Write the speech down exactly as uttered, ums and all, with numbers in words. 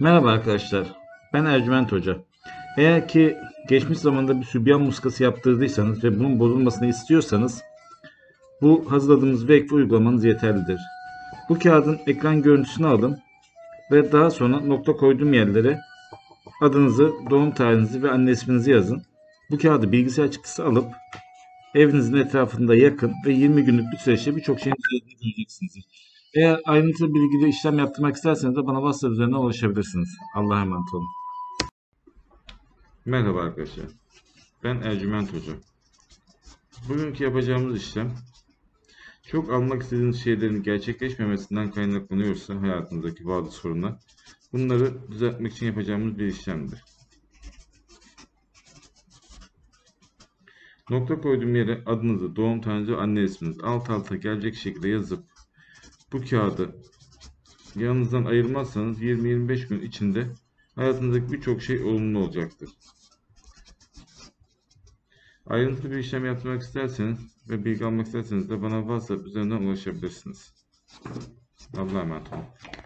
Merhaba arkadaşlar, ben Ercüment Hoca. Eğer ki geçmiş zamanda bir sübyan muskası yaptırdıysanız ve bunun bozulmasını istiyorsanız bu hazırladığımız vekfi uygulamanız yeterlidir. Bu kağıdın ekran görüntüsünü alın ve daha sonra nokta koyduğum yerlere adınızı, doğum tarihinizi ve anne isminizi yazın. Bu kağıdı bilgisayar çıktısı alıp evinizin etrafında yakın ve yirmi günlük bir süreçte birçok şeyin üzerinde göreceksiniz. Eğer ayrıntılı bilgili işlem yaptırmak isterseniz de bana WhatsApp üzerinden ulaşabilirsiniz. Allah'a emanet olun. Merhaba arkadaşlar. Ben Ercüment Hoca. Bugünkü yapacağımız işlem, çok almak istediğiniz şeylerin gerçekleşmemesinden kaynaklanıyorsa hayatınızdaki bazı sorunlar, bunları düzeltmek için yapacağımız bir işlemdir. Nokta koyduğum yere adınızı, doğum tarihinizi, anne isminizi alt alta gelecek şekilde yazıp bu kağıdı yanınızdan ayırmazsanız yirmi yirmi beş gün içinde hayatınızdaki birçok şey olumlu olacaktır. Ayrıntılı bir işlem yapmak isterseniz ve bilgi almak isterseniz de bana WhatsApp üzerinden ulaşabilirsiniz. Allah'a emanet olun.